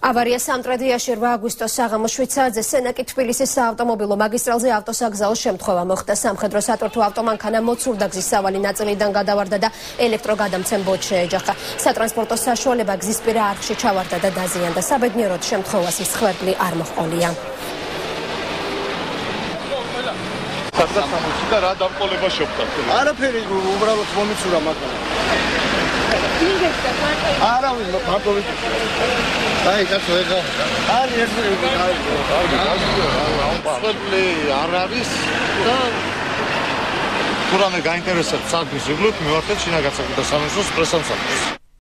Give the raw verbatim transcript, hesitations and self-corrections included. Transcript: Avaria Samtradiashi Ragusto Saga Moshvitsadze Senaki Tbilisis Automobilo Magistralze Autosagzao Shemtkova Mokhta Samkhedro Saturtu Avtomankana Motsurdaxis Savali Natselidan gadavarda da elektrogadamtsen bochejaqa Satransporto sashvoleba gzis pira arxshi chavarda da dazianda sabednerod shemtkovasis xvertli ar moqolya. სამოცი და რა დამყოლება შევდა? არაფერი, უბრალოდ მომიცურა მაგალითად. არავინ ბატონი. აი, კაცო ეხა. არის ერთი ავტომობილი არავის და თურმე გაინტერესებს საგზის უგლოთ მივახეთ შინაგანსაკუთარ სამეცნიერო პრესამსახურს.